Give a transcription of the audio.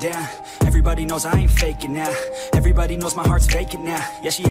Down. Everybody knows I ain't faking now. Everybody knows my heart's faking now. Yeah, she